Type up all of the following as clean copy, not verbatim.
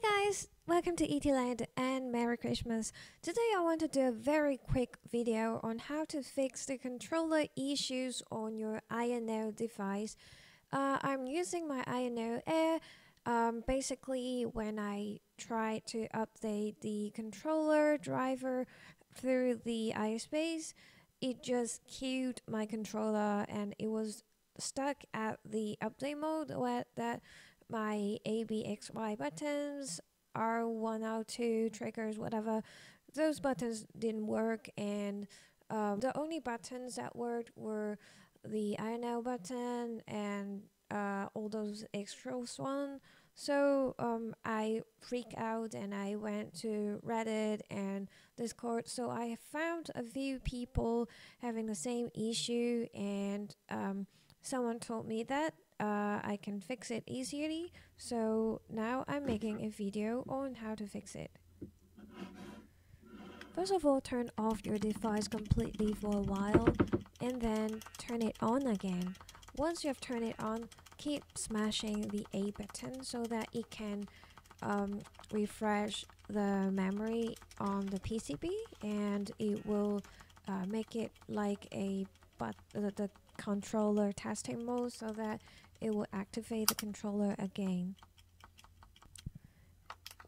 Hi guys, welcome to ETLand and Merry Christmas. Today I want to do a very quick video on how to fix the controller issues on your AYANEO device. I'm using my AYANEO Air. Basically, when I try to update the controller driver through the iSpace, it just queued my controller and it was stuck at the update mode where that my ABXY buttons, R1, R2, triggers, whatever, those buttons didn't work, and the only buttons that worked were the AYANEO button and all those extra ones. So I freaked out and I went to Reddit and Discord. So I found a few people having the same issue, and someone told me that I can fix it easily, so now I'm making a video on how to fix it. First of all, turn off your device completely for a while and then turn it on again. Once you have turned it on, keep smashing the A button so that it can refresh the memory on the PCB, and it will make it like a the controller testing mode so that it will activate the controller again.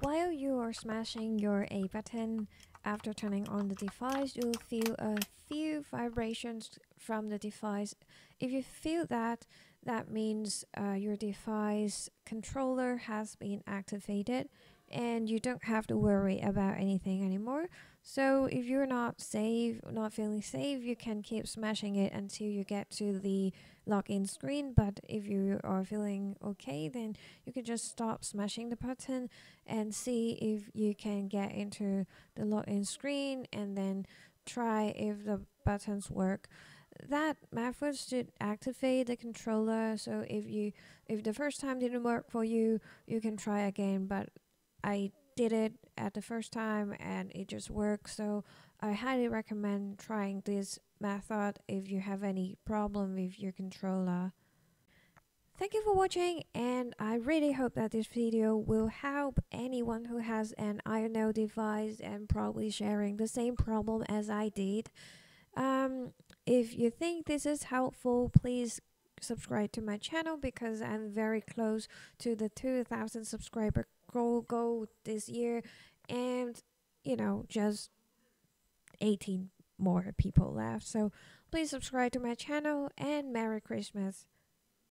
While you are smashing your A button, after turning on the device, you'll feel a few vibrations from the device. If you feel that, that means your device controller has been activated and you don't have to worry about anything anymore. So if you're not feeling safe, you can keep smashing it until you get to the login screen. But if you are feeling okay, then you can just stop smashing the button and see if you can get into the login screen and then try if the buttons work. That method should activate the controller. So if the first time didn't work for you, you can try again. But I did it at the first time and it just worked, so I highly recommend trying this method if you have any problem with your controller. Thank you for watching, and I really hope that this video will help anyone who has an AYANEO device and probably sharing the same problem as I did. If you think this is helpful, please subscribe to my channel because I'm very close to the 2,000 subscriber goal this year, and you know, just 18 more people left. So please subscribe to my channel, and Merry Christmas.